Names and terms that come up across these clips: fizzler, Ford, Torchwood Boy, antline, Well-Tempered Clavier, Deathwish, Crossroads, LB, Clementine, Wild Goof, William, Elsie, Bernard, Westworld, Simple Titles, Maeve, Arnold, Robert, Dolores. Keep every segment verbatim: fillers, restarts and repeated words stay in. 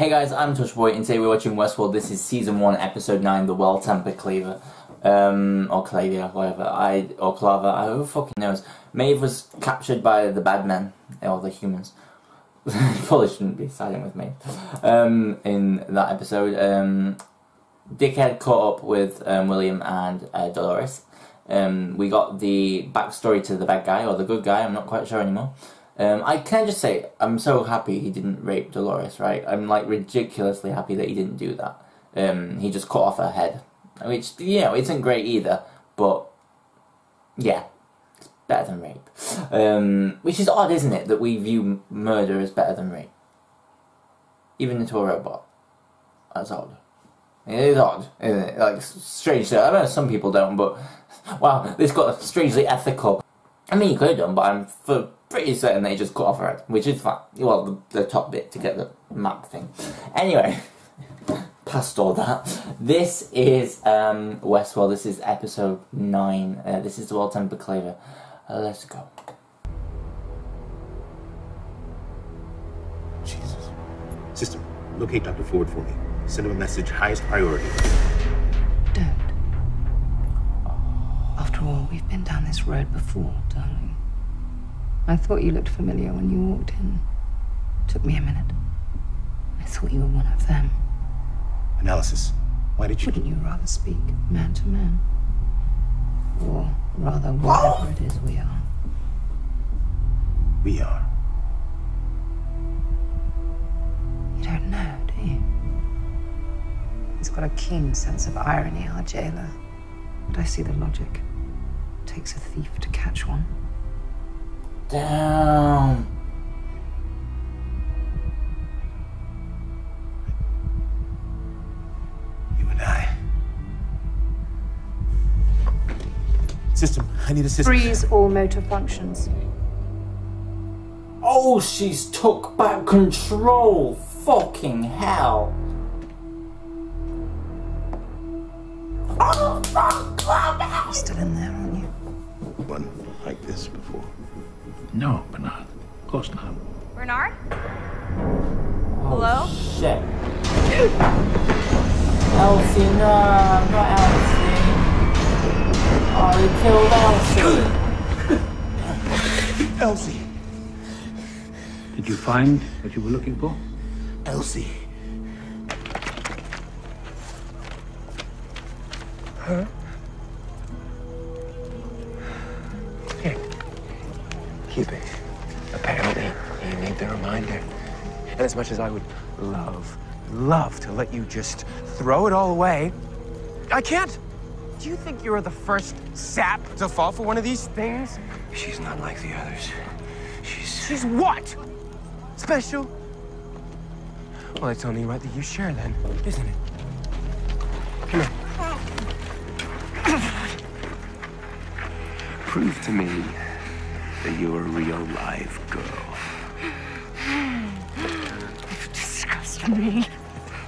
Hey guys, I'm Torchwood Boy, and today we're watching Westworld. This is Season one, Episode nine, The Well-Tempered Clavier. Um, or Clavier, whatever. I, or Clava, I who fucking knows. Maeve was captured by the bad men, or the humans. Probably shouldn't be siding with Maeve. Um, in that episode, um, Dickhead caught up with um, William and uh, Dolores. Um, we got the backstory to the bad guy, or the good guy, I'm not quite sure anymore. Um, I can just say, I'm so happy he didn't rape Dolores, right? I'm, like, ridiculously happy that he didn't do that. Um, he just cut off her head. Which, you know, isn't great either, but, yeah, it's better than rape. Um, which is odd, isn't it, that we view murder as better than rape? Even into a robot. That's odd. It is odd, isn't it? Like, strangely, I know some people don't, but, wow, this got strangely ethical. I mean, you could have done, but I'm... for. Pretty certain they just cut off her head, which is fine. Well, the, the top bit to get the map thing. Anyway, past all that, this is um, Westworld. This is episode nine. Uh, this is the Well-Tempered Clavier. Uh, let's go. Jesus. System, locate Doctor Ford for me. Send him a message, highest priority. Don't. After all, we've been down this road before, darling. I thought you looked familiar when you walked in. Took me a minute. I thought you were one of them. Analysis. Why did you... Wouldn't you rather speak man to man? Or rather, whatever it is we are. We are. You don't know, do you? He's got a keen sense of irony, our jailer. But I see the logic. It takes a thief to catch one. Damn. You and I. System, I need a system. Freeze all motor functions. Oh, she's took back control. Fucking hell. You're still in there, aren't you? One like this before. No, Bernard. Of course not. Bernard? Hello? Oh, shit. Elsie, no, not Elsie. Oh, you killed Elsie. Elsie. Did you find what you were looking for? Elsie. Huh? Keep it. Apparently, you need the reminder. And as much as I would love, love to let you just throw it all away, I can't. Do you think you're the first sap to fall for one of these things? She's not like the others. She's... She's what? Special? Well, it's only right that you share then, isn't it? Come here. Prove to me that you're a real live girl. You disgust me.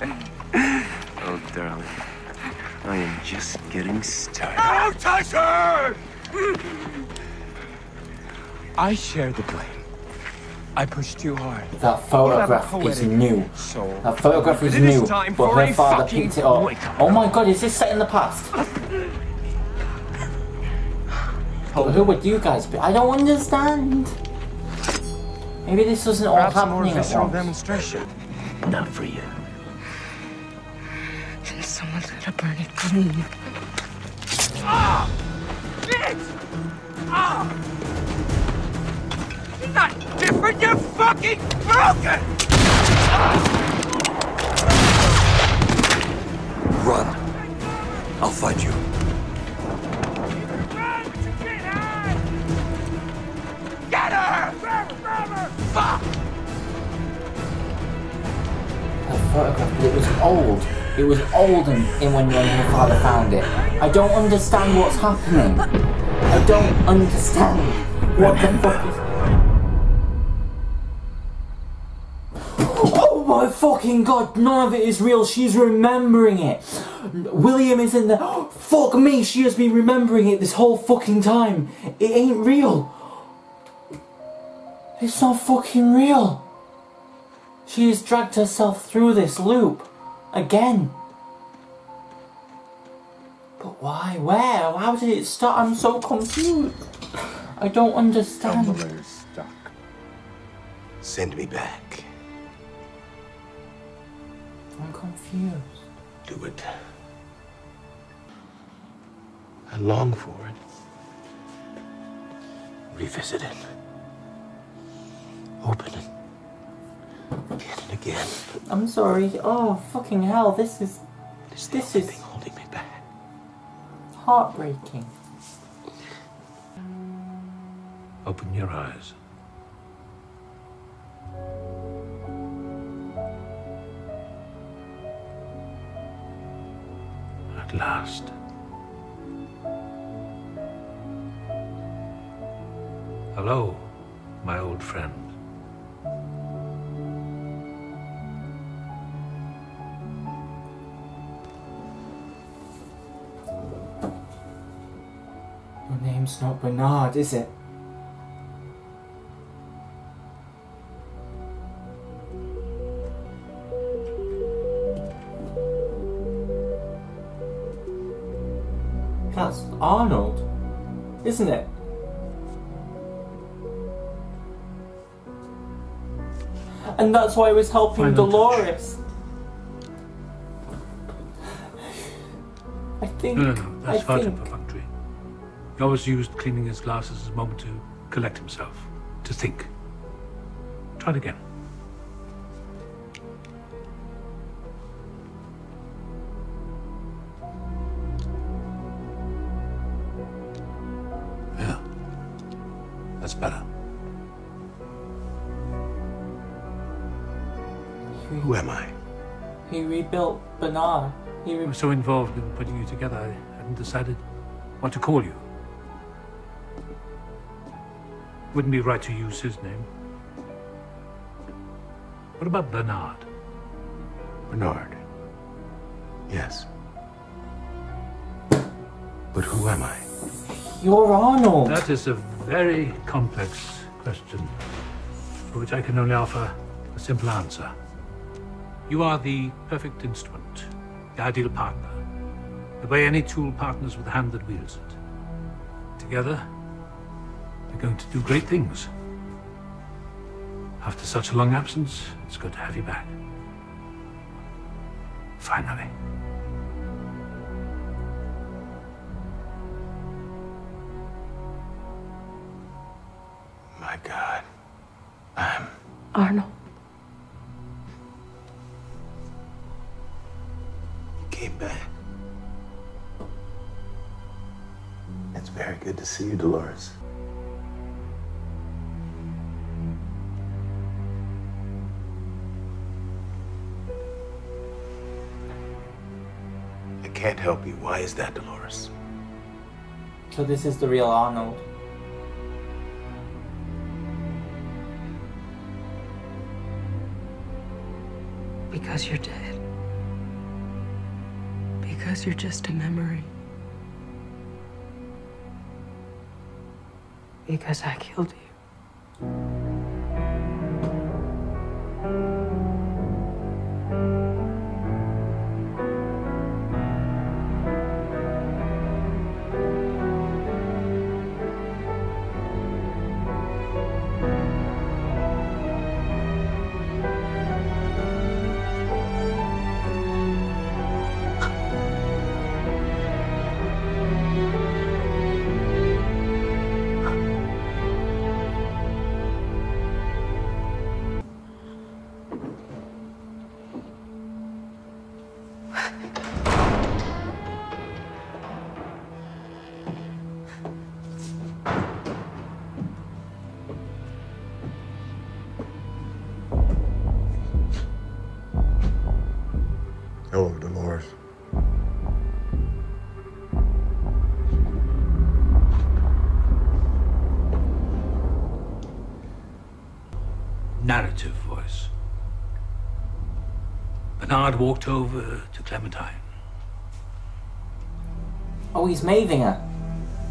Oh, darling. I am just getting started. Don't touch her! I share the blame. I pushed you hard. That photograph is new. Soul. That photograph is new, but her father picked it up. Oh my god, is this set in the past? But who would you guys be? I don't understand. Maybe this wasn't all happening at once. Demonstration. Not for you. And someone's gonna burn it clean. Ah! Bitch! Ah! You're not different. You're fucking broken. Run! I'll find you. Fuck! That photograph, but it was old. It was old and, and when her father found it. I don't understand what's happening. I don't understand what the fuck is... Oh my fucking god, none of it is real. She's remembering it. William is in there. Oh, fuck me, she has been remembering it this whole fucking time. It ain't real. It's not fucking real. She's dragged herself through this loop. Again. But why? Where? How did it start? I'm so confused. I don't understand. Tumbler's stuck. Send me back. I'm confused. Do it. I long for it. Revisit it. Open it. Again and again. I'm sorry. Oh, fucking hell. This is... This, this is... holding me back. Heartbreaking. Open your eyes. At last. Hello, my old friend. Your name's not Bernard, is it? That's Arnold, isn't it? And that's why I was helping Final Dolores. I think... No, no, no. That's Sergeant Perfunctory. He always used cleaning his glasses as a moment to collect himself, to think. Try it again. Who am I? He rebuilt Bernard. He re I was so involved in putting you together, I hadn't decided what to call you. Wouldn't be right to use his name. What about Bernard? Bernard? Yes. But who am I? You're Arnold! That is a very complex question, for which I can only offer a simple answer. You are the perfect instrument, the ideal partner, the way any tool partners with the hand that wields it. Together, we're going to do great things. After such a long absence, it's good to have you back. Finally. My God, I'm... Arnold. It's very good to see you, Dolores. I can't help you. Why is that, Dolores? So this is the real Arnold. Because you're dead. Because you're just a memory. Because I killed you. Narrative voice. Bernard walked over to Clementine. Oh, he's Maeving her.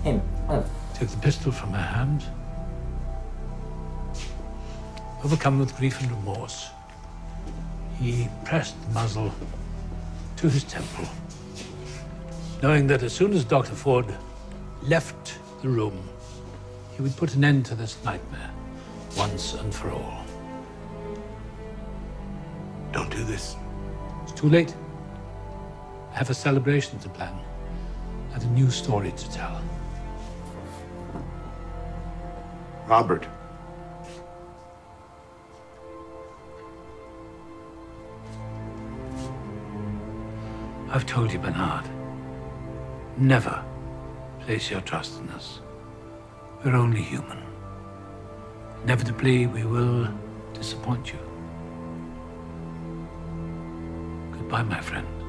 Him. Oh. Took the pistol from her hand. Overcome with grief and remorse, he pressed the muzzle to his temple, knowing that as soon as Doctor Ford left the room, he would put an end to this nightmare once and for all. Don't do this. It's too late. I have a celebration to plan and a new story to tell. Robert. I've told you, Bernard, never place your trust in us. We're only human. Inevitably, we will disappoint you. Goodbye, my friend.